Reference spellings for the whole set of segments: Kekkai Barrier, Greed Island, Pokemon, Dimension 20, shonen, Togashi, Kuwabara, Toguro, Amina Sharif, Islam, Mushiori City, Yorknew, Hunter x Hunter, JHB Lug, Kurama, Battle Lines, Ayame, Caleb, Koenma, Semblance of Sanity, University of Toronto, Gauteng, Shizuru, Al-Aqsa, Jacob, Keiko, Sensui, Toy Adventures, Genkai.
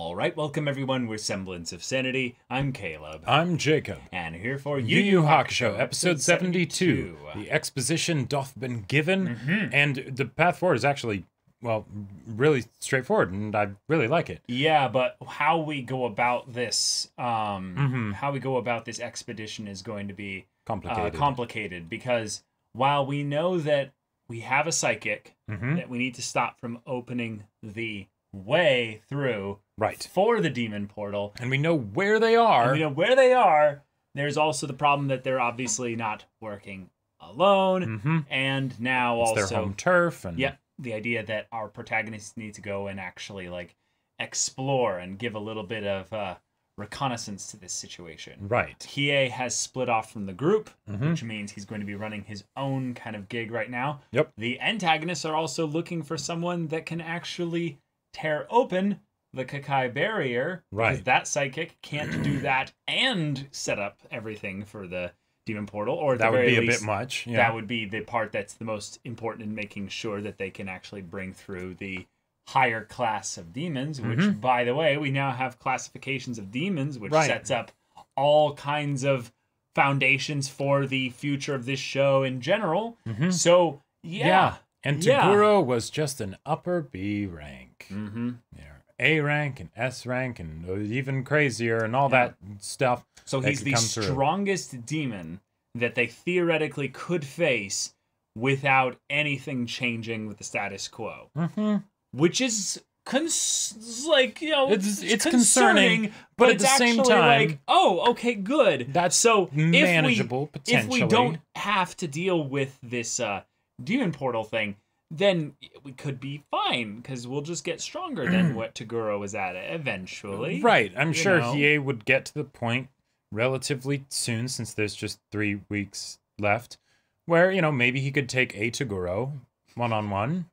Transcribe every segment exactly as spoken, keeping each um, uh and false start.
Alright, welcome everyone, we're Semblance of Sanity. I'm Caleb. I'm Jacob. And here for Yu Yu Hakusho, episode seventy-two. The exposition doth been given, mm-hmm. and the path forward is actually, well, really straightforward, and I really like it. Yeah, but how we go about this, um, mm-hmm. how we go about this expedition is going to be complicated. Uh, complicated, because while we know that we have a psychic, mm-hmm. that we need to stop from opening the way through right for the demon portal, and we know where they are and we know where they are there's also the problem that they're obviously not working alone, mm-hmm. and now it's also their home turf, and yeah the idea that our protagonists need to go and actually like explore and give a little bit of uh reconnaissance to this situation. Right. Hiei has split off from the group, mm-hmm. which means he's going to be running his own kind of gig right now. Yep. The antagonists are also looking for someone that can actually tear open the Kekkai Barrier, right? Because that psychic can't do that and set up everything for the demon portal. Or that would be a bit much. Yeah. That would be the part that's the most important in making sure that they can actually bring through the higher class of demons. Which, mm-hmm. by the way, we now have classifications of demons, which right. sets up all kinds of foundations for the future of this show in general. Mm-hmm. So yeah. yeah. And Toguro yeah. was just an upper B rank. Mm-hmm. Yeah, A rank and S rank and even crazier and all yeah. that stuff. So that he's the strongest through. demon that they theoretically could face without anything changing with the status quo. Mm-hmm. Which is cons like, you know, it's, it's concerning, concerning, but, but it's at the same time, like, oh, okay, good. That's so manageable, if we, potentially. If we don't have to deal with this uh demon portal thing, then we could be fine, because we'll just get stronger than what Toguro was at eventually. Right. I'm sure Hiei would get to the point relatively soon, since there's just three weeks left, where, you know, maybe he could take a Toguro one-on-one.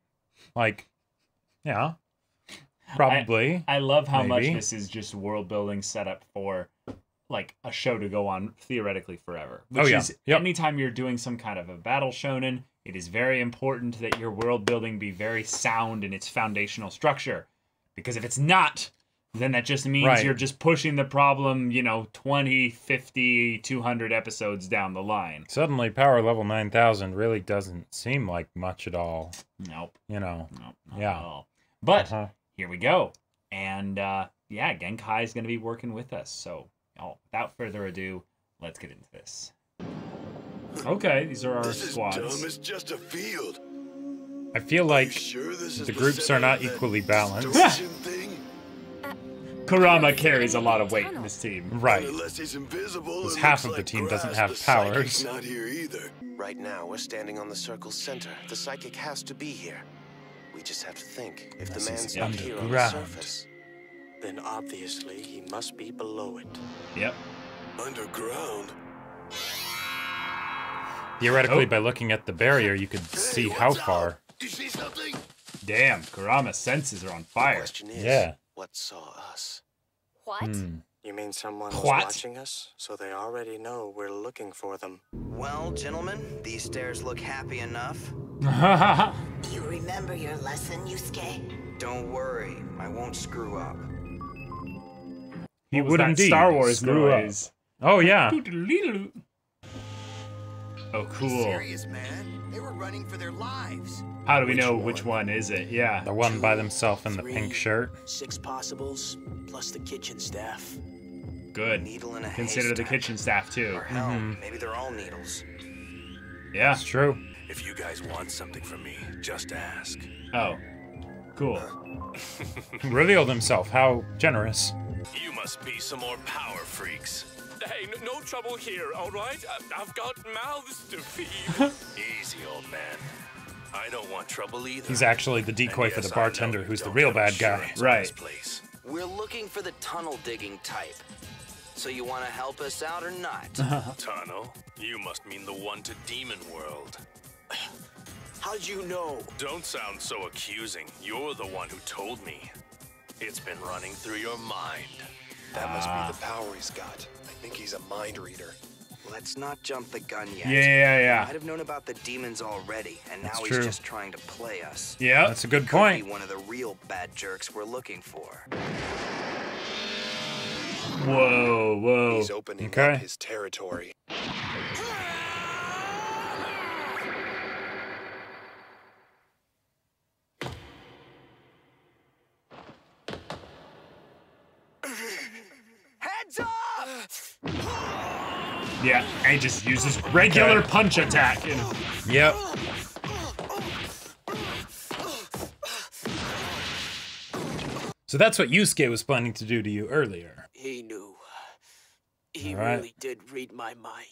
Like, yeah, probably. I, I love how maybe. much this is just world-building setup for, like, a show to go on theoretically forever. Which oh, yeah. is yep. anytime you're doing some kind of a battle shonen, it is very important that your world building be very sound in its foundational structure. Because if it's not, then that just means right. you're just pushing the problem, you know, twenty, fifty, two hundred episodes down the line. Suddenly, power level nine thousand really doesn't seem like much at all. Nope. You know. Nope, not yeah. at all. But uh-huh. here we go. And, uh, yeah, Genkai is going to be working with us. So, oh, without further ado, let's get into this. Okay, these are our this squads. Is dumb. It's just a field. I feel like sure the groups are not equally balanced. uh, Kurama carries a lot of weight in this team. Right. Because half of the team doesn't have powers. Not here either. Right now, we're standing on the circle's center. The psychic has to be here. We just have to think. If this the man's not here on the surface, then obviously he must be below it. Yep. Underground? Theoretically, oh. by looking at the barrier, you could hey, see how far. Up? You see something? Damn, Kurama's senses are on fire. Is, yeah. What saw us? What? Hmm. You mean someone was watching us? So they already know we're looking for them. Well, gentlemen, these stairs look happy enough. You remember your lesson, Yusuke? Don't worry, I won't screw up. He would indeed. Star Wars screw noise. Up. Oh yeah. Oh, cool. Serious, man. They were running for their lives. How do we which know one? which one is it? Yeah. The one by themselves in Three, the pink shirt. Six possibles, plus the kitchen staff. Good. Needle and a Consider haystack. the kitchen staff, too. Or hell, mm-hmm. maybe they're all needles. Yeah. It's true. If you guys want something from me, just ask. Oh. Cool. Revealed himself. How generous. You must be some more power freaks. Hey, no, no trouble here, all right? I've got mouths to feed. Easy, old man. I don't want trouble either. He's actually the decoy for the bartender, who's the real bad guy. Right. We're looking for the tunnel digging type. So you want to help us out or not? Tunnel? You must mean the one to Demon World. How'd you know? Don't sound so accusing. You're the one who told me. It's been running through your mind. That must be the power he's got. I think he's a mind reader. Let's not jump the gun yet. Yeah, yeah, yeah. I'd have known about the demons already, and now he's just trying to play us. Yeah, that's a good point. Could be one of the real bad jerks we're looking for. Whoa, whoa. He's opening okay. up his territory. Heads up! Yeah, and he just uses regular okay. punch attack. And... Yep. So that's what Yusuke was planning to do to you earlier. He knew. He right. really did read my mind.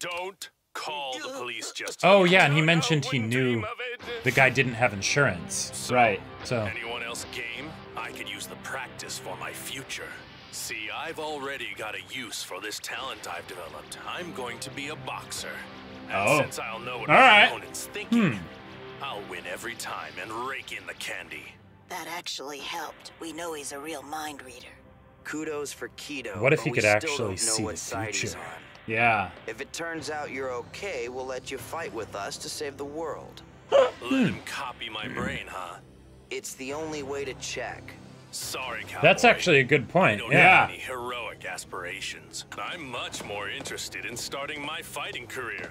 Don't call the police just. Oh yeah, and he mentioned he knew the guy didn't have insurance. So, right. So. Anyone else game? I could use the practice for my future. See, I've already got a use for this talent I've developed. I'm going to be a boxer. And oh. since I'll know what my right. opponent's thinking, hmm. I'll win every time and rake in the candy. That actually helped. We know he's a real mind reader. Kudos for Kido. What if he could actually see the future? Yeah. If it turns out you're okay, we'll let you fight with us to save the world. Let him copy my brain, huh? It's the only way to check. Sorry, cowboy. That's actually a good point. Don't yeah. have any heroic aspirations. I'm much more interested in starting my fighting career.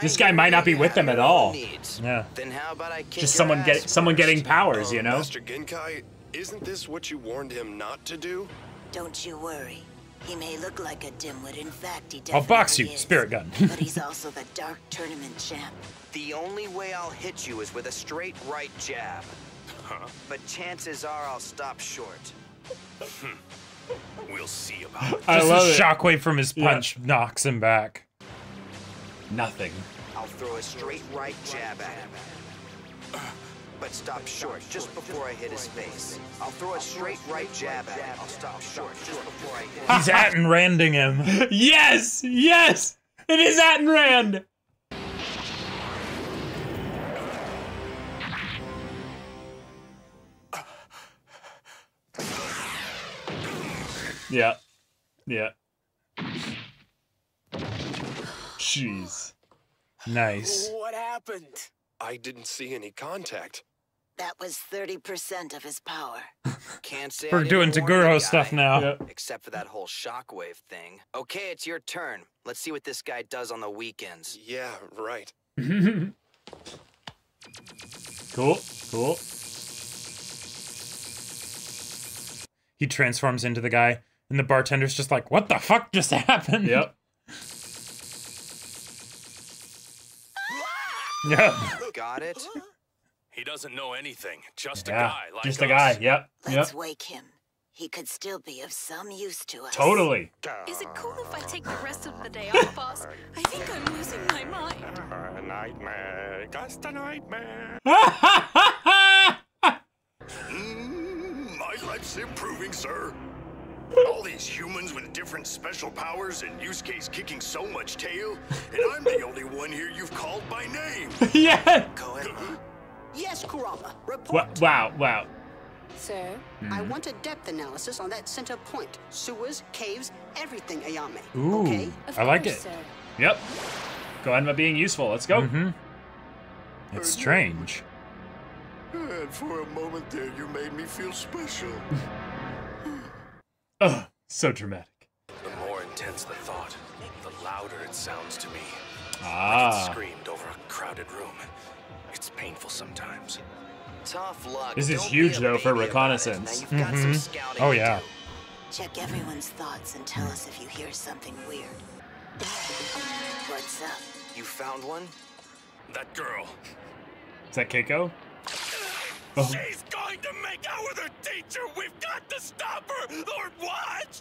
This guy might not be with them at all. Needs. Yeah. Then how about I kick just someone get someone getting powers, um, you know. Master Genkai, isn't this what you warned him not to do? Don't you worry. He may look like a dimwit. In fact, he definitely I'll box you, is, spirit gun. But he's also the dark tournament champ. The only way I'll hit you is with a straight right jab. Huh? But chances are I'll stop short. Hmm. We'll see about it. I Just love a shockwave from his punch yeah. knocks him back. Nothing. I'll throw a straight right jab at him. But stop short just before I hit his face. I'll throw a straight right jab at him. I'll stop short just before I hit his face. He's at and randing him. Yes! Yes! It is at and rand! Yeah, yeah. Jeez. Nice. What happened? I didn't see any contact. That was thirty percent of his power. Can't say we're doing Toguro stuff now. Yep. Except for that whole shockwave thing. Okay, it's your turn. Let's see what this guy does on the weekends. Yeah, right. Cool, cool. He transforms into the guy. And the bartender's just like, what the fuck just happened? Yep. Yep. Got it? He doesn't know anything. Just yeah, a guy like Just us. a guy, yep. Let's yep. wake him. He could still be of some use to us. Totally. Is it cool if I take the rest of the day off, boss? I think I'm losing my mind. A nightmare. Just a nightmare. mm, my life's improving, sir. All these humans with different special powers and Yusuke's kicking so much tail, and I'm the only one here you've called by name. Yeah. Yes, Kurama. Report. Wow, wow. Sir, mm-hmm. I want a depth analysis on that center point. Sewers, caves, everything, Ayame. Ooh, okay? Of I like course, it. Sir. Yep. Go on about being useful. Let's go. Mm-hmm. It's Are strange. You... And for a moment there, you made me feel special. Oh, so dramatic. The more intense the thought, the louder it sounds to me. Ah. Like screamed over a crowded room. It's painful sometimes. Tough luck. This is Don't huge though for reconnaissance. Mm-hmm. Oh yeah. Check everyone's thoughts and tell us if you hear something weird. What's up? You found one? That girl. Is that Keiko? Oh. She's going to make out with her teacher! We've got to stop her! Lord, watch!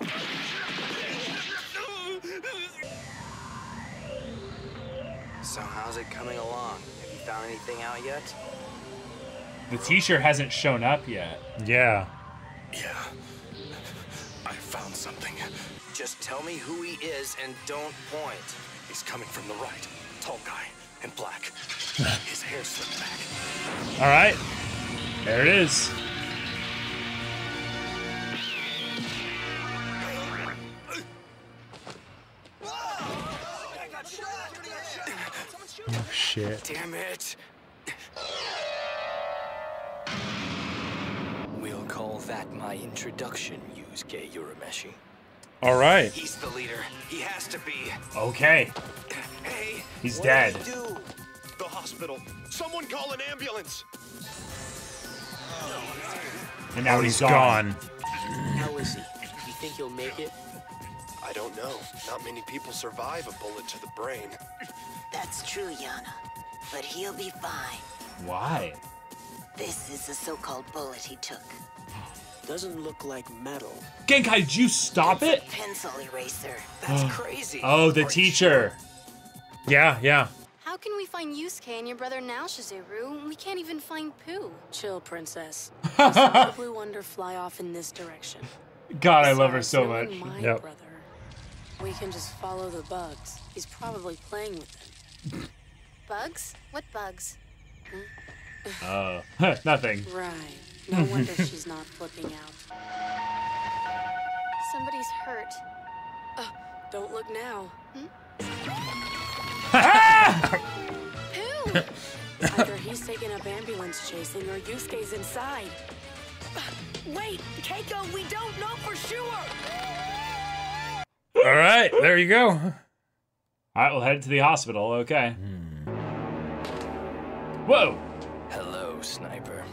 So how's it coming along? Have you found anything out yet? The teacher hasn't shown up yet. Yeah. Yeah. I found something. Just tell me who he is and don't point. He's coming from the right. Tall guy in black. His hair slipped back. All right. There it is. Oh shit. Damn it. We'll call that my introduction, Yusuke Urameshi. All right. He's the leader. He has to be. Okay. Hey. He's dead. Do? The hospital. Someone call an ambulance. Oh, no. And now oh, he's, he's gone. gone. How is he? Do you think he'll make it? I don't know. Not many people survive a bullet to the brain. That's true, Yana. But he'll be fine. Why? This is the so-called bullet he took. Doesn't look like metal. Genkai, did you stop it's it? A pencil eraser. That's crazy. Oh, the Are teacher. Sure? Yeah, yeah. How can we find Yusuke and your brother now, Shizuru? We can't even find Pooh. Chill, princess. I saw the blue wonder fly off in this direction. God, I love her so much. Yep. Brother. We can just follow the bugs. He's probably playing with them. Bugs? What bugs? Oh, hmm? uh, nothing. Right. No wonder she's not flipping out. Somebody's hurt. Uh, don't look now. Hmm? Who? Either he's taking up ambulance chasing or Yusuke's inside. Uh, wait, Keiko, we don't know for sure! All right, there you go. All right, we'll head to the hospital, okay. Hmm. Whoa! Hello, Sniper.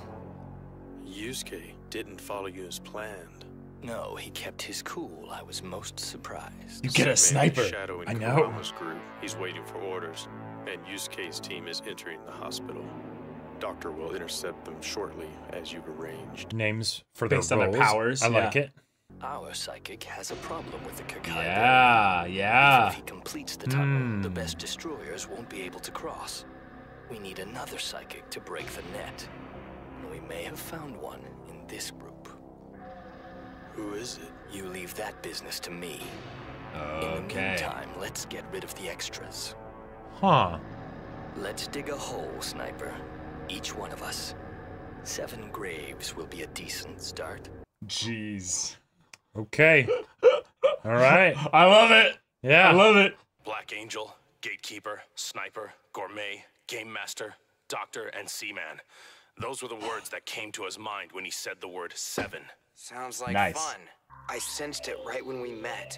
Yusuke didn't follow you as planned. No, he kept his cool. I was most surprised. You get a sniper. Shadow in I know. Kurama's group. He's waiting for orders, and Yusuke's team is entering the hospital. Doctor will intercept them shortly, as you've arranged. Names for their based roles. On their powers. I yeah. like it. Our psychic has a problem with the Kekkai. Yeah, yeah. If he completes the tunnel, mm. the best destroyers won't be able to cross. We need another psychic to break the net. We may have found one in this group. Who is it? You leave that business to me. Okay. In the meantime, let's get rid of the extras. Huh. Let's dig a hole, Sniper. Each one of us. Seven graves will be a decent start. Jeez. Okay. All right. I love it. Yeah. I love it. Black Angel, Gatekeeper, Sniper, Gourmet, Game Master, Doctor, and Seaman. Those were the words that came to his mind when he said the word seven. Sounds like nice. Fun. I sensed it right when we met.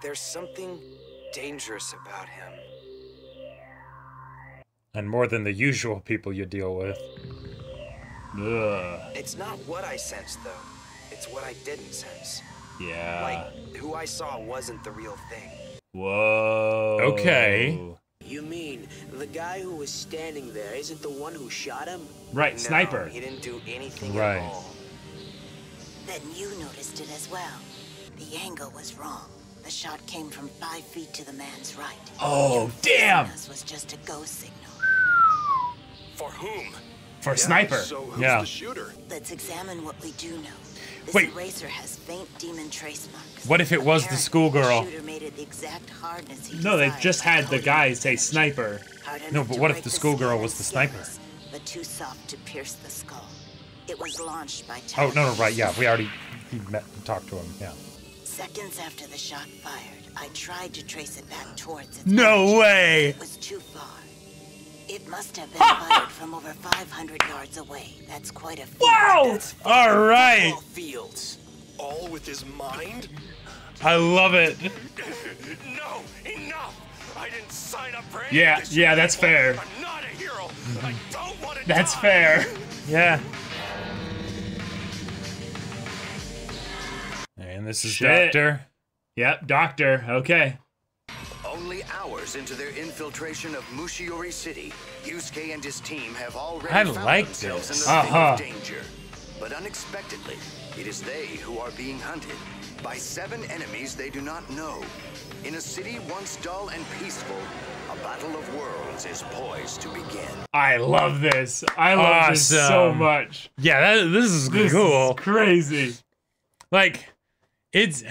There's something dangerous about him. And more than the usual people you deal with. Ugh. It's not what I sensed, though. It's what I didn't sense. Yeah. Like, who I saw wasn't the real thing. Whoa. Okay. You mean, the guy who was standing there isn't the one who shot him? Right, no, Sniper. He didn't do anything right. at all. Then you noticed it as well. The angle was wrong. The shot came from five feet to the man's right. Oh, damn! This was just a ghost signal. For whom? For yeah, Sniper. So who's yeah. the shooter? Let's examine what we do know. This Wait. eraser has faint demon trace marks. What if it Apparently, was the schoolgirl? The shooter made it the exact hardness he no, they just had the guy say sniper. No, but what if the schoolgirl was the sniper? But too soft to pierce the skull. It was launched by Oh, no, no, right, yeah. We already met and talked to him, yeah. Seconds after the shot fired, I tried to trace it back towards its No edge. way! It was too far. It must have been fired from over five hundred yards away. That's quite a feat. Wow! All right. All fields. All with his mind? I love it. No, enough. I didn't sign up for any Yeah, of this yeah, that's people. fair. I'm not a hero. I don't want to That's die. fair. Yeah. And this is Shit. Doctor. Yep, Doctor. Okay. Only hours into their infiltration of Mushiori City, Yusuke and his team have already I found like themselves this. in the uh-huh. state of danger. But unexpectedly, it is they who are being hunted by seven enemies they do not know. In a city once dull and peaceful, a battle of worlds is poised to begin. I love this. I love awesome. this so much. Yeah, that, this is this cool. Is crazy. Like, it's...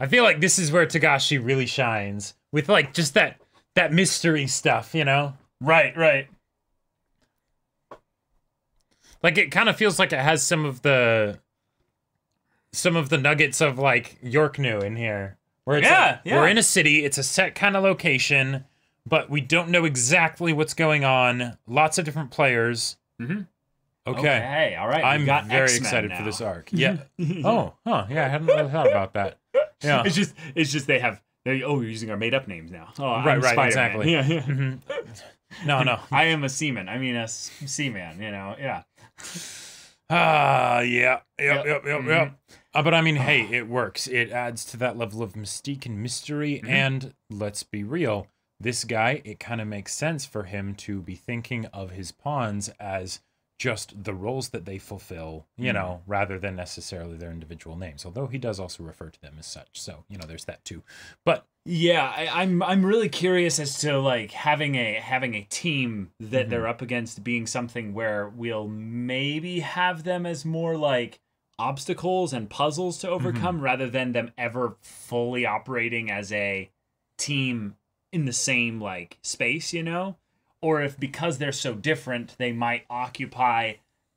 I feel like this is where Togashi really shines with like just that that mystery stuff, you know? Right, right. Like it kind of feels like it has some of the some of the nuggets of like Yorknew in here. Where it's yeah, like, yeah. we're in a city, it's a set kind of location, but we don't know exactly what's going on. Lots of different players. Mm-hmm. Okay. Okay. All right. I'm got very excited now. for this arc. Yeah. Oh, huh. Yeah, I hadn't really thought about that. Yeah. It's just, it's just they have. They, oh, we're using our made-up names now. Oh, right, I'm right, Spider-Man. Exactly. Yeah, yeah. Mm-hmm. No, no. I am a seaman. I mean, a seaman. You know, yeah. Ah, uh, yeah, yep, yep, yep, yep. Mm-hmm. yep. Uh, but I mean, hey, it works. It adds to that level of mystique and mystery. Mm-hmm. And let's be real, this guy, it kind of makes sense for him to be thinking of his pawns as just the roles that they fulfill, you mm-hmm. know, rather than necessarily their individual names. Although he does also refer to them as such, so you know, there's that too. But yeah, I, I'm I'm really curious as to like having a having a team that mm-hmm. they're up against being something where we'll maybe have them as more like obstacles and puzzles to overcome mm-hmm. rather than them ever fully operating as a team in the same like space, you know. Or if because they're so different, they might occupy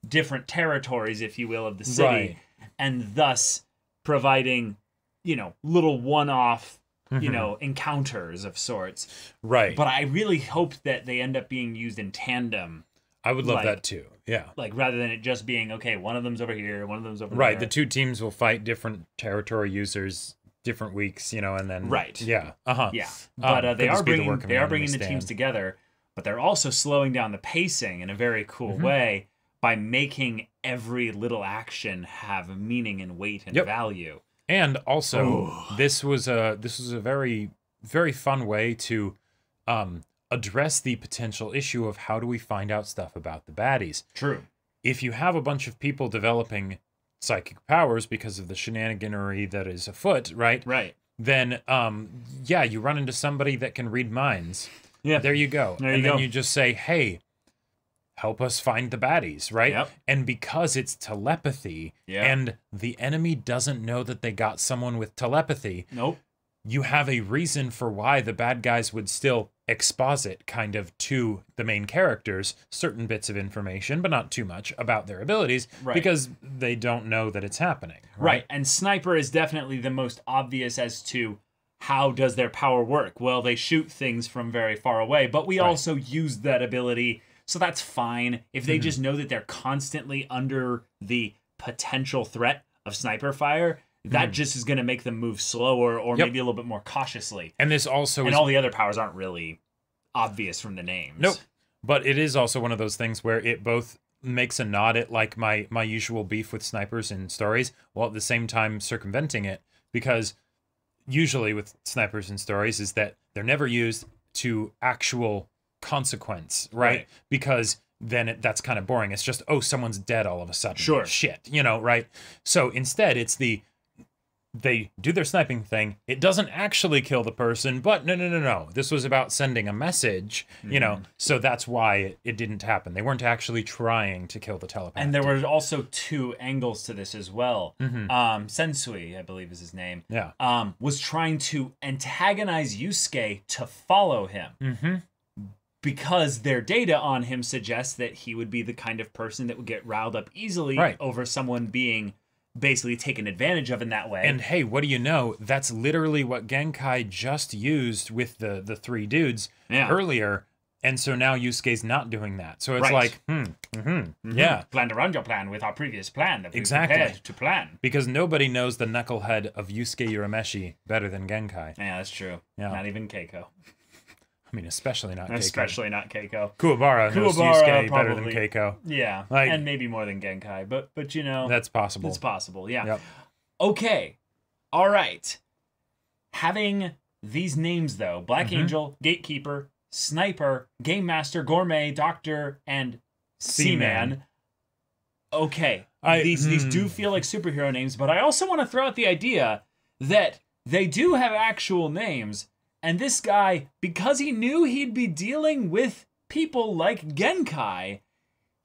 different territories, if you will, of the city, right. and thus providing, you know, little one-off, mm-hmm. you know, encounters of sorts. Right. But I really hope that they end up being used in tandem. I would love like, that too. Yeah. Like rather than it just being, okay, one of them's over here, one of them's over right. there. Right. The two teams will fight different territory users. Different weeks, you know, and then right. Yeah. Uh huh. Yeah. But um, uh, they are bringing the they are bringing the teams together. But they're also slowing down the pacing in a very cool mm-hmm. way by making every little action have meaning and weight and yep. value. And also, Ooh. this was a this was a very very fun way to um, address the potential issue of how do we find out stuff about the baddies. True. If you have a bunch of people developing psychic powers because of the shenaniganery that is afoot, right? Right. Then, um, yeah, you run into somebody that can read minds. Yeah, there you go. There you and then go. you just say, hey, help us find the baddies, right? Yep. And because it's telepathy yep. and the enemy doesn't know that they got someone with telepathy, nope. you have a reason for why the bad guys would still exposit kind of to the main characters certain bits of information, but not too much about their abilities right. because they don't know that it's happening. Right? right. And Sniper is definitely the most obvious as to how does their power work? Well, they shoot things from very far away, but we right. also use that ability, so that's fine. If they mm-hmm. just know that they're constantly under the potential threat of sniper fire, that mm-hmm. just is going to make them move slower or yep. maybe a little bit more cautiously. And this also and is... all the other powers aren't really obvious from the names. Nope. But it is also one of those things where it both makes a nod at like my my usual beef with snipers in stories, while at the same time circumventing it, because usually with snipers and stories is that they're never used to actual consequence, right? right. Because then it, that's kind of boring. It's just, oh, someone's dead all of a sudden. Sure. Shit, you know, right? So instead it's the, they do their sniping thing. It doesn't actually kill the person, but no, no, no, no. This was about sending a message, mm-hmm. you know, so that's why it, it didn't happen. They weren't actually trying to kill the telepath. And there were also two angles to this as well. Mm-hmm. Um, Sensui, I believe is his name, yeah. um, was trying to antagonize Yusuke to follow him mm-hmm. because their data on him suggests that he would be the kind of person that would get riled up easily right. over someone being basically taken advantage of in that way. And hey, what do you know? That's literally what Genkai just used with the the three dudes yeah. earlier. And so now Yusuke's not doing that. So it's right. like, hmm, mm-hmm, mm-hmm. yeah. Plan to run your plan with our previous plan that we exactly. prepared to plan. Because nobody knows the knucklehead of Yusuke Urameshi better than Genkai. Yeah, that's true. Yeah. Not even Keiko. I mean, especially not Keiko. Especially not Keiko. Kuwabara knows Yusuke better than Keiko. Yeah, like, and maybe more than Genkai, but, but you know... That's possible. It's possible, yeah. Yep. Okay, all right. Having these names, though, Black mm-hmm. Angel, Gatekeeper, Sniper, Game Master, Gourmet, Doctor, and Seaman. Okay, I, these, mm. these do feel like superhero names, but I also want to throw out the idea that they do have actual names. And this guy, because he knew he'd be dealing with people like Genkai,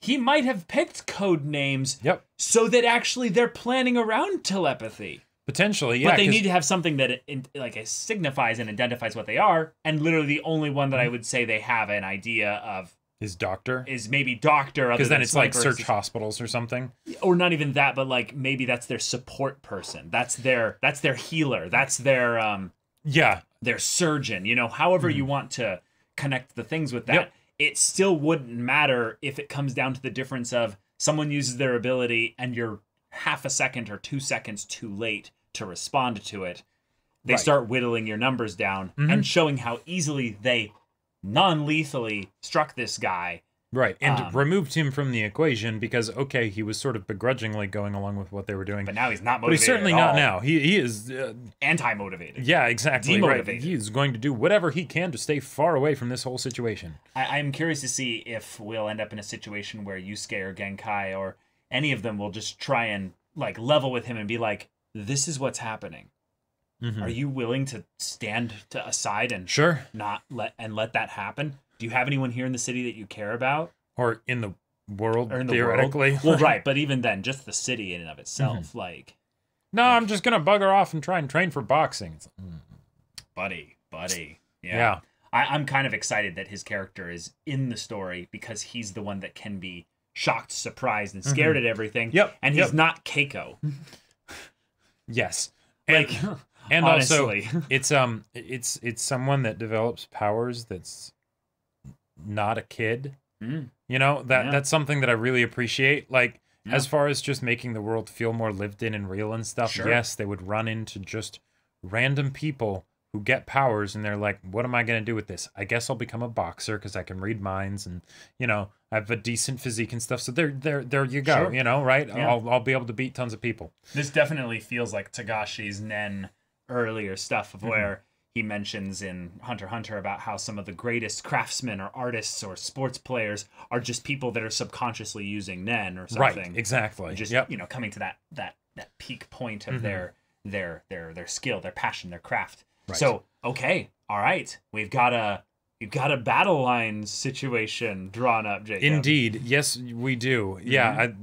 he might have picked code names yep. so that actually they're planning around telepathy. Potentially, yeah. But they need to have something that it, like it signifies and identifies what they are. And literally the only one that I would say they have an idea of is Doctor. Is maybe Doctor. Because then it's like search hospitals or something. Or not even that, but like maybe that's their support person. That's their, that's their healer. That's their... Um, yeah. Their surgeon, you know, however mm. you want to connect the things with that, yep. it still wouldn't matter if it comes down to the difference of someone uses their ability and you're half a second or two seconds too late to respond to it, they right. start whittling your numbers down mm-hmm. and showing how easily they non-lethally struck this guy. Right, and um, removed him from the equation because, okay, he was sort of begrudgingly going along with what they were doing. But now he's not motivated. But he's certainly at not all. now. He, he is... Uh, anti-motivated. Yeah, exactly. Demotivated. Right. He's going to do whatever he can to stay far away from this whole situation. I, I'm curious to see if we'll end up in a situation where Yusuke or Genkai or any of them will just try and, like, level with him and be like, this is what's happening. Mm-hmm. Are you willing to stand to aside and sure. not let and let that happen? Do you have anyone here in the city that you care about? Or in the world, or in the theoretically. World. Well, right, but even then, just the city in and of itself, mm-hmm. like... No, like, I'm just going to bugger off and try and train for boxing. It's like, mm. Buddy, buddy. Yeah. yeah. I, I'm kind of excited that his character is in the story because he's the one that can be shocked, surprised, and scared mm-hmm. at everything. Yep. And he's yep. not Keiko. Yes. Like... And, and also, it's, um, it's, it's someone that develops powers that's... not a kid mm. you know that yeah. that's something that I really appreciate, like yeah. as far as just making the world feel more lived in and real and stuff. Sure. Yes, they would run into just random people who get powers and they're like, what am I going to do with this? I guess I'll become a boxer because I can read minds and, you know, I have a decent physique and stuff, so there there there you go. Sure. You know, right? Yeah. I'll, I'll be able to beat tons of people. This definitely feels like Tagashi's Nen earlier stuff of mm-hmm. where he mentions in Hunter x Hunter about how some of the greatest craftsmen or artists or sports players are just people that are subconsciously using Nen or something. Right, exactly. Just yep. you know, coming to that that that peak point of mm-hmm. their their their their skill, their passion, their craft. Right. So okay, all right, we've got a we've got a battle line situation drawn up, Jacob. Indeed, yes, we do. Mm-hmm. Yeah. I,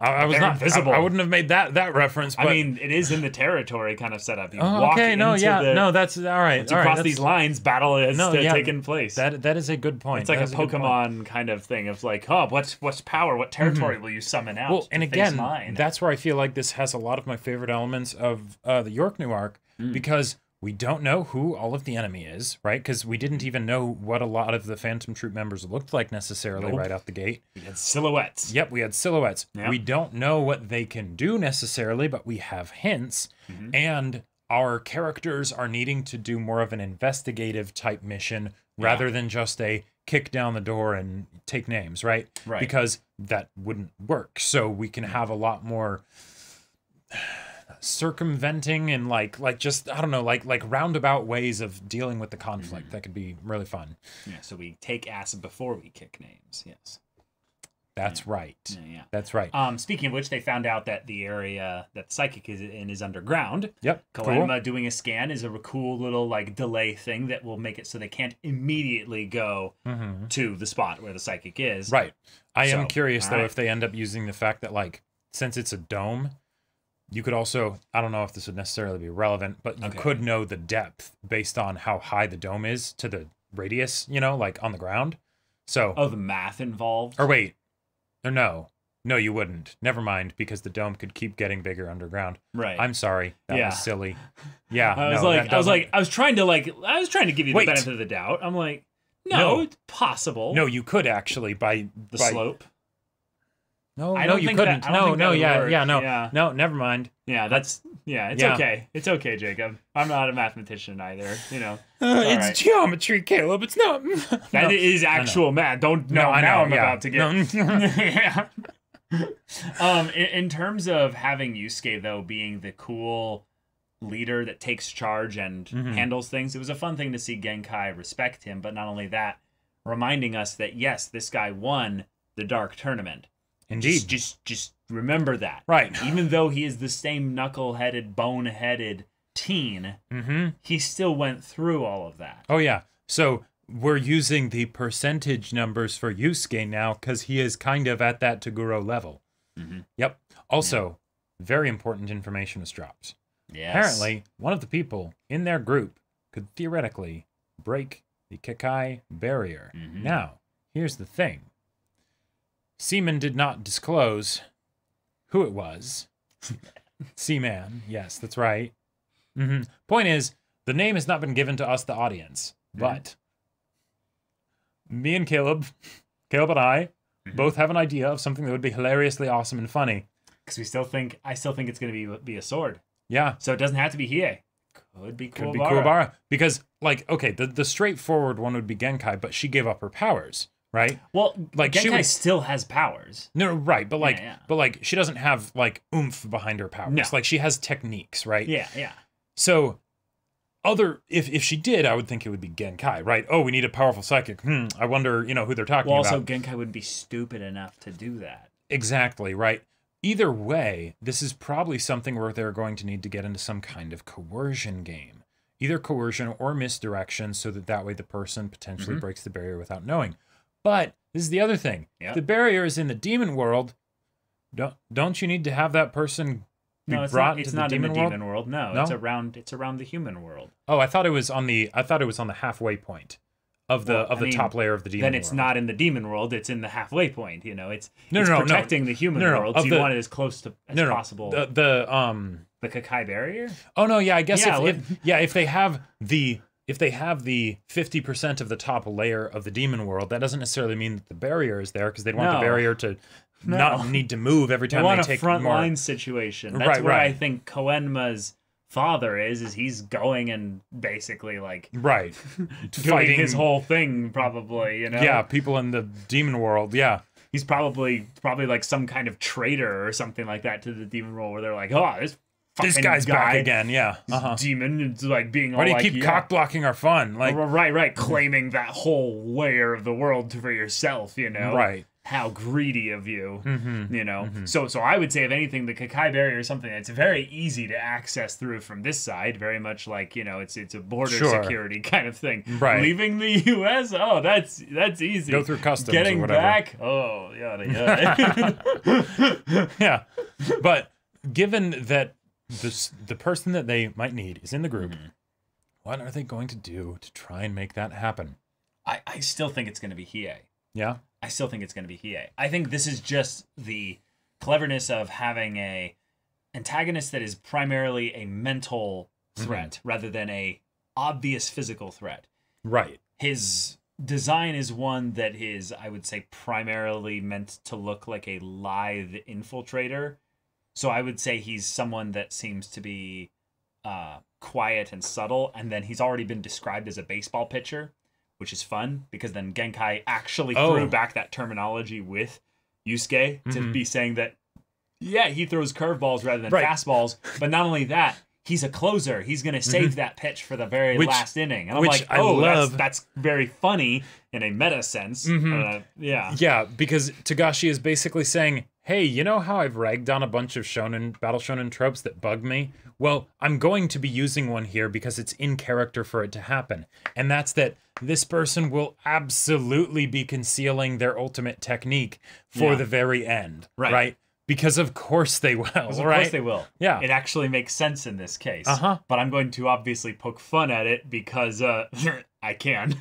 I, I was They're not invisible. I, I wouldn't have made that that reference. But... I mean, it is in the territory kind of setup. You oh, walk okay, into no, yeah, the, no, that's all right. Once you all cross right, these lines, battle is no, yeah, taking place. That that is a good point. It's like that a Pokemon a kind of thing of like, oh, what's what's power? What territory mm-hmm. will you summon out? Well, and again, mine? That's where I feel like this has a lot of my favorite elements of uh, the Yorknew arc mm. because we don't know who all of the enemy is, right? Because we didn't even know what a lot of the Phantom Troop members looked like necessarily nope. right out the gate. We had silhouettes. Yep, we had silhouettes. Yep. We don't know what they can do necessarily, but we have hints. Mm-hmm. And our characters are needing to do more of an investigative type mission yeah. rather than just a kick down the door and take names, right? Right. Because that wouldn't work. So we can have a lot more... circumventing and like like just I don't know like like roundabout ways of dealing with the conflict mm-hmm. that could be really fun. Yeah, so we take ass before we kick names. Yes, that's yeah. right. Yeah, yeah, that's right. Um, speaking of which, they found out that the area that Psychic is in is underground. Yep. Kalema cool. doing a scan is a cool little like delay thing that will make it so they can't immediately go mm-hmm. to the spot where the Psychic is. Right. I so, am curious though right. if they end up using the fact that like since it's a dome. You could also, I don't know if this would necessarily be relevant, but you okay. could know the depth based on how high the dome is to the radius, you know, like on the ground. So, oh, the math involved? Or wait, or no. No, you wouldn't. Never mind, because the dome could keep getting bigger underground. Right. I'm sorry. That yeah. was silly. Yeah. I was no, like, I was like, I was trying to like, I was trying to give you wait. the benefit of the doubt. I'm like, no, no. it's possible. No, you could actually by the by, slope. No, I don't no, you think couldn't. That, I don't no, think no, yeah, yeah, no, yeah. no, never mind. Yeah, that's, yeah, it's yeah. okay. It's okay, Jacob. I'm not a mathematician either, you know. Uh, it's right. geometry, Caleb. It's not. That no. is actual math. Don't know. No, I now know. I'm yeah. about to get. No. yeah. um, in, in terms of having Yusuke, though, being the cool leader that takes charge and mm-hmm. handles things, it was a fun thing to see Genkai respect him. But not only that, reminding us that, yes, this guy won the Dark Tournament. Indeed. Just, just, just remember that. Right. Even though he is the same knuckle-headed, bone-headed teen, mm-hmm. he still went through all of that. Oh, yeah. So we're using the percentage numbers for Yusuke now because he is kind of at that Toguro level. Mm-hmm. Yep. Also, yeah. very important information was dropped. Yes. Apparently, one of the people in their group could theoretically break the Kekkai Barrier. Mm-hmm. Now, here's the thing. Seaman did not disclose who it was. Seaman, yes, that's right. Mm-hmm. Point is, the name has not been given to us, the audience, mm-hmm. but me and Caleb, Caleb and I, Mm-hmm. Both have an idea of something that would be hilariously awesome and funny. Because we still think, I still think it's going to be be a sword. Yeah. So it doesn't have to be Hiei. Could be Kuwabara. Could be Kuwabara. Because, like, okay, the, the straightforward one would be Genkai, but she gave up her powers, right? Well, like, Genkai she was, still has powers. No, right, but like, yeah, yeah. but like, she doesn't have like oomph behind her powers. No. Like, she has techniques, right? Yeah, yeah. So, other if if she did, I would think it would be Genkai, right? Oh, we need a powerful psychic. Hmm. I wonder, you know, who they're talking well, about. Also, Genkai would be stupid enough to do that. Exactly, right. Either way, this is probably something where they're going to need to get into some kind of coercion game. Either coercion or misdirection, so that that way the person potentially mm-hmm. breaks the barrier without knowing. But this is the other thing. Yep. The barrier is in the demon world. Don't, don't you need to have that person be no, brought not, to the demon world? It's not in the demon world. No, no, it's around it's around the human world. Oh, I thought it was on the I thought it was on the halfway point. Of the well, of the I mean, top layer of the demon world. Then it's world. Not in the demon world, it's in the halfway point, you know. It's, no, it's no, protecting no. the human no, no, world, so you the, want it as close to as no, no, possible. The, the um the Kekkai Barrier? Oh no, yeah, I guess yeah, if, if yeah, if they have the if they have the fifty percent of the top layer of the demon world, that doesn't necessarily mean that the barrier is there, because they'd want no. the barrier to no. not need to move every time they, want they take a front more. Line situation. That's right, where right. I think Koenma's father is is he's going and basically like right fighting his whole thing, probably, you know. Yeah, people in the demon world. Yeah, he's probably probably like some kind of traitor or something like that to the demon world, where they're like, oh, this fucking this guy's guy, back again. Yeah, uh-huh. Demon is like being all why do you like, keep yeah. cock blocking our fun, like right right claiming that whole layer of the world for yourself, you know. Right. How greedy of you, mm-hmm, you know. Mm-hmm. So so I would say, if anything, the Kekkai Barrier is something that's very easy to access through from this side, very much like, you know, it's it's a border sure. security kind of thing. Right. Leaving the U S, oh, that's that's easy. Go through customs getting or whatever. Back, oh, yada, yada. Yeah. But given that this, the person that they might need is in the group, mm-hmm. what are they going to do to try and make that happen? I, I still think it's going to be Hiei. Yeah? I still think it's going to be Hiei. I think this is just the cleverness of having a antagonist that is primarily a mental threat mm-hmm. rather than a obvious physical threat. Right. His design is one that is, I would say, primarily meant to look like a lithe infiltrator. So I would say he's someone that seems to be uh, quiet and subtle, and then he's already been described as a baseball pitcher. Which is fun, because then Genkai actually oh. threw back that terminology with Yusuke to mm-hmm. be saying that, yeah, he throws curveballs rather than right. fastballs, but not only that, he's a closer. He's going to save mm-hmm. that pitch for the very which, last inning. And I'm like, oh, that's, that's very funny in a meta sense. Mm-hmm. uh, yeah, yeah, because Togashi is basically saying, hey, you know how I've ragged on a bunch of shonen, battle shonen tropes that bug me? Well, I'm going to be using one here because it's in character for it to happen. And that's that this person will absolutely be concealing their ultimate technique for yeah. the very end, right? right? Because of course they will, because of right? course they will. Yeah. It actually makes sense in this case. Uh-huh. But I'm going to obviously poke fun at it because uh, I can.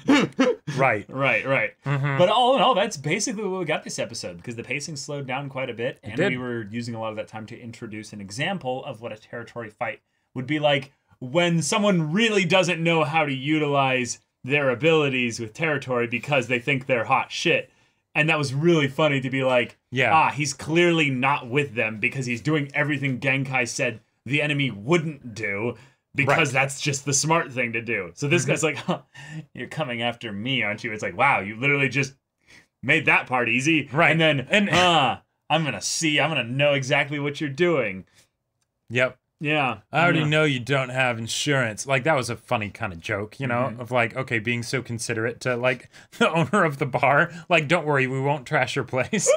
Right. Right, right. Mm-hmm. But all in all, that's basically what we got this episode, because the pacing slowed down quite a bit, and we were using a lot of that time to introduce an example of what a territory fight would be like when someone really doesn't know how to utilize their abilities with territory because they think they're hot shit. And that was really funny to be like, yeah. ah, he's clearly not with them because he's doing everything Genkai said the enemy wouldn't do. Because right. that's just the smart thing to do. So this mm-hmm. guy's like, huh, you're coming after me, aren't you? It's like, wow, you literally just made that part easy. Right. And then, and, uh, I'm going to see, I'm going to know exactly what you're doing. Yep. Yeah. I already yeah. know you don't have insurance. Like, that was a funny kind of joke, you know, mm-hmm. of like, okay, being so considerate to like the owner of the bar. Like, don't worry, we won't trash your place.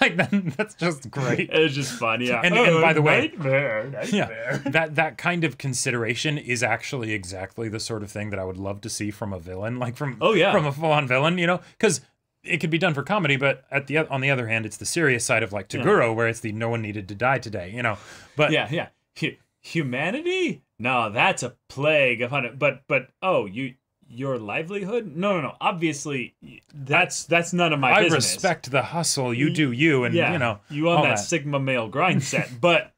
Like that, that's just great. It's just fun, yeah. And, oh, and by the way, nightmare, nightmare. Yeah, that that kind of consideration is actually exactly the sort of thing that I would love to see from a villain, like from oh yeah, from a full on villain, you know, because it could be done for comedy, but at the on the other hand, it's the serious side of like Toguro, yeah. where it's the no one needed to die today, you know. But yeah, yeah, H humanity? No, that's a plague of hundred. But but oh, you. Your livelihood? No, no, no. Obviously, that's that's none of my I business. I respect the hustle. You do you, and yeah, you know you own that, that Sigma male grind set. But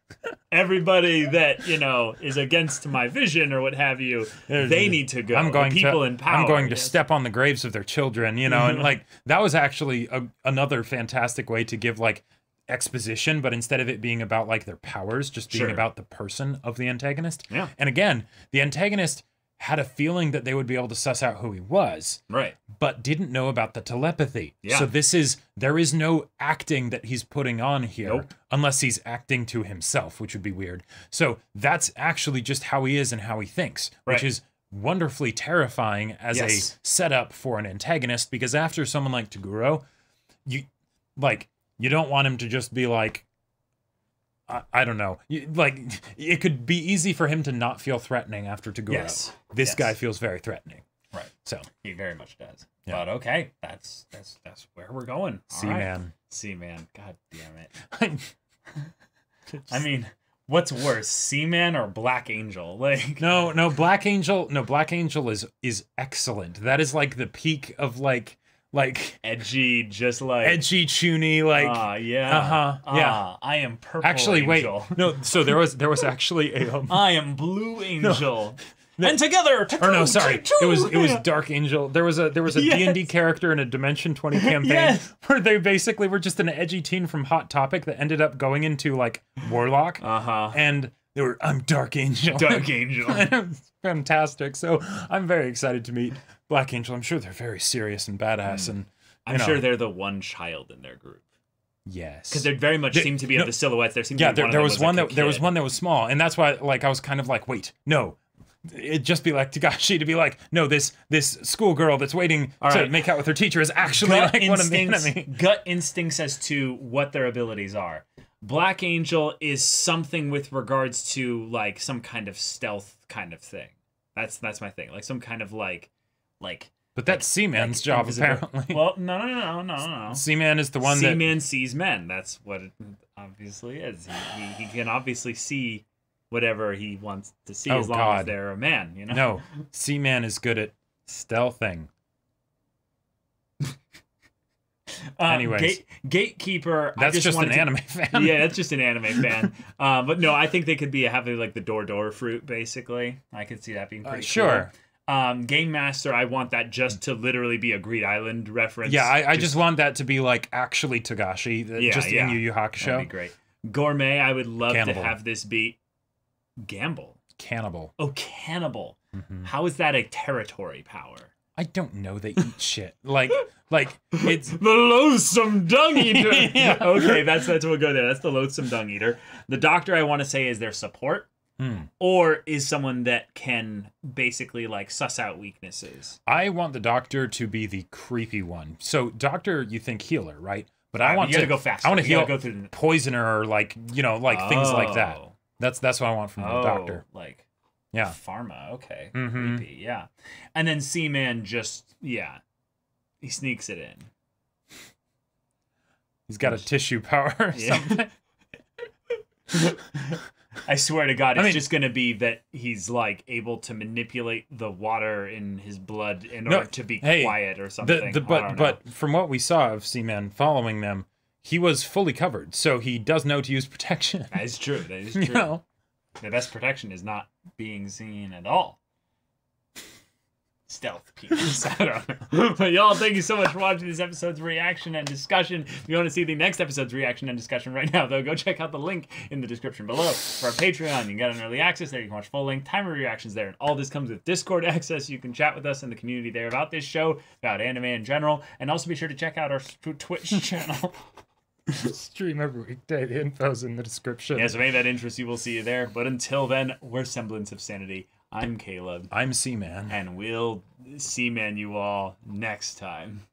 everybody that, you know, is against my vision or what have you, There's, they need to go. I'm going people to, in power. I'm going to yes. step on the graves of their children, you know, and like that was actually a, another fantastic way to give like exposition, but instead of it being about like their powers, just being sure. about the person of the antagonist. Yeah. And again, the antagonist had a feeling that they would be able to suss out who he was, right? But didn't know about the telepathy. Yeah. So this is, there is no acting that he's putting on here, nope. unless he's acting to himself, which would be weird. So that's actually just how he is and how he thinks, right. which is wonderfully terrifying as yes. a setup for an antagonist, because after someone like Toguro, you, like, you don't want him to just be like, I don't know. Like, it could be easy for him to not feel threatening after Toguro. Yes. This yes. guy feels very threatening. Right. So he very much does. Yeah. But okay, that's that's that's where we're going. All right. Man. Seaman. God damn it. I mean, what's worse, Seaman or Black Angel? Like No, no, Black Angel. No, Black Angel is is excellent. That is like the peak of like Like edgy, just like edgy, chuny, like uh, yeah, uh huh, uh, yeah. I am purple. Actually, angel. wait, no. So there was there was actually a. Um, I am blue angel, no. and together. Or no, sorry, it was it was dark angel. There was a there was a yes. D and D character in a Dimension twenty campaign yes. where they basically were just an edgy teen from Hot Topic that ended up going into like warlock. Uh huh. And they were I'm dark angel. Dark angel. Fantastic. So I'm very excited to meet Black Angel. I'm sure they're very serious and badass, and I'm know. sure they're the one child in their group. Yes, because they very much they, seem to be no, of the silhouette. There seemed yeah, to be there, one there was, was one like that there was one that was small, and that's why like I was kind of like, wait, no, it'd just be like Togashi to be like, no, this this schoolgirl that's waiting All right. to make out with her teacher is actually gut like one of the enemy. Gut instincts as to what their abilities are. Black Angel is something with regards to like some kind of stealth kind of thing. That's that's my thing. Like some kind of like like. But that's like, Seaman's like, job apparently. Well, no, no, no, no, no. Seaman is the one Seaman that Seaman sees men. That's what it obviously is. He, he he can obviously see whatever he wants to see oh, as long God. as they're a man. You know. No, Seaman is good at stealthing. Um, Anyways, gate, gatekeeper. That's I just, just an to, anime fan. Yeah, that's just an anime fan. Um, but no, I think they could be having like the door door fruit. Basically, I could see that being pretty uh, sure. Cool. Um, Game Master. I want that just to literally be a Greed Island reference. Yeah, I, I just, just want that to be like actually Togashi. Yeah, just yeah. in Yu Yu Hakusho. That'd be great. Gourmet. I would love Cannibal. to have this be Gamble. Cannibal. Oh, Cannibal. Mm-hmm. How is that a territory power? I don't know. They eat shit. Like, like it's the loathsome dung eater. yeah. Okay, that's that's what we'll go there. That's the loathsome dung eater. The doctor, I want to say, is their support, mm. or is someone that can basically like suss out weaknesses. I want the doctor to be the creepy one. So doctor, you think healer, right? But I, I want mean, you to go fast. I want to heal go through the... poisoner or like you know like oh. things like that. That's that's what I want from oh, the doctor. Like. Yeah. Pharma, okay. Mm-hmm. Creepy, yeah. And then Seaman just, yeah. He sneaks it in. He's got a tissue power or yeah. something. I swear to God, it's I mean, just going to be that he's, like, able to manipulate the water in his blood in no, order to be hey, quiet or something. The, the, but, but from what we saw of Seaman following them, he was fully covered, so he does know to use protection. That is true. That is true. You know? The best protection is not being seen at all. Stealth keys. I don't know. But y'all, thank you so much for watching this episode's reaction and discussion. If you want to see the next episode's reaction and discussion right now, though, go check out the link in the description below for our Patreon. You can get an early access there. You can watch full length timer reactions there. And all this comes with Discord access. You can chat with us in the community there about this show, about anime in general. And also be sure to check out our Twitch channel. Stream every weekday. The info's in the description. Yeah, so if any of that interests you, we'll see you there. But until then, we're Semblance of Sanity. I'm Caleb. I'm Seaman. And we'll Seaman you all next time.